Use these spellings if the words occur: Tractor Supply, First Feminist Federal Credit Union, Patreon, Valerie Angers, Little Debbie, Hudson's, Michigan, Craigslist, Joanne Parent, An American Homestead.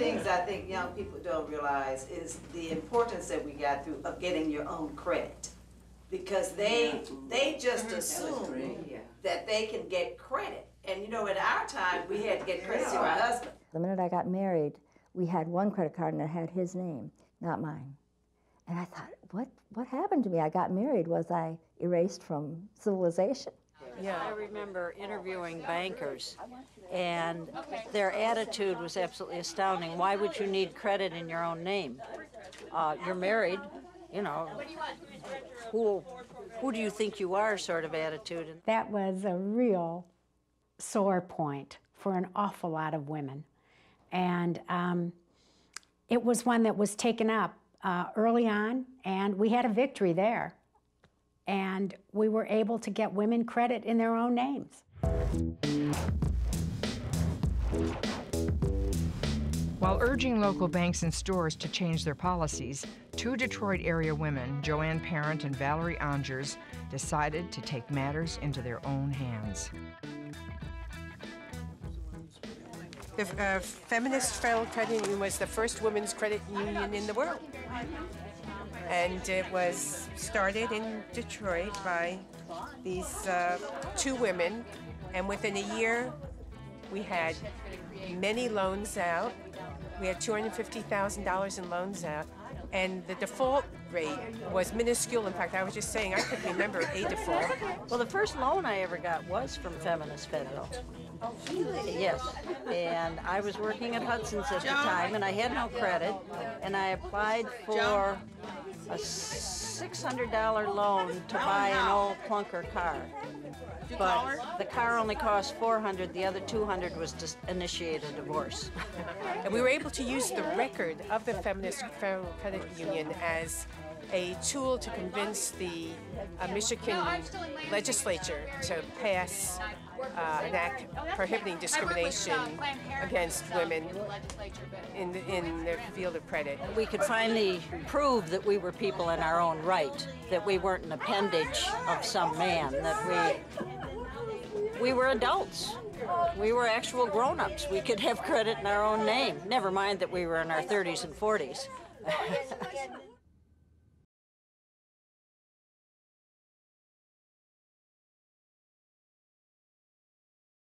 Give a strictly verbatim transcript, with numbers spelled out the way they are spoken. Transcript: things I think young people don't realize is the importance that we got through of getting your own credit, because they they just assume that they can get credit. And you know, in our time, we had to get credit to our husband. The minute I got married, we had one credit card and it had his name, not mine. And I thought, what what happened to me? I got married. Was I erased from civilization? Yeah. I remember interviewing bankers, and their attitude was absolutely astounding. Why would you need credit in your own name? Uh, you're married, you know, who, who do you think you are sort of attitude. That was a real sore point for an awful lot of women. And um, it was one that was taken up uh, early on, and we had a victory there. And we were able to get women credit in their own names. While urging local banks and stores to change their policies, two Detroit area women, Joanne Parent and Valerie Angers, decided to take matters into their own hands. The uh, Feminist Federal Credit Union was the first women's credit union in the world. And it was started in Detroit by these uh, two women. And within a year, we had many loans out. We had two hundred fifty thousand dollars in loans out. And the default rate was minuscule. In fact, I was just saying I could remember a default. Well, the first loan I ever got was from Feminist Federal. Oh, really? Yes. And I was working at Hudson's at the time, and I had no credit. And I applied for a six hundred dollar loan to buy an old clunker car. But the car only cost four hundred dollars. The other two hundred dollars was to initiate a divorce. And we were able to use the record of the Feminist Federal Credit Union as a tool to convince the uh, Michigan legislature to pass uh, an act prohibiting discrimination against women in the, in the field of credit. We could finally prove that we were people in our own right, that we weren't an appendage of some man, that we, we were adults. We were actual grown-ups. We could have credit in our own name, never mind that we were in our thirties and forties.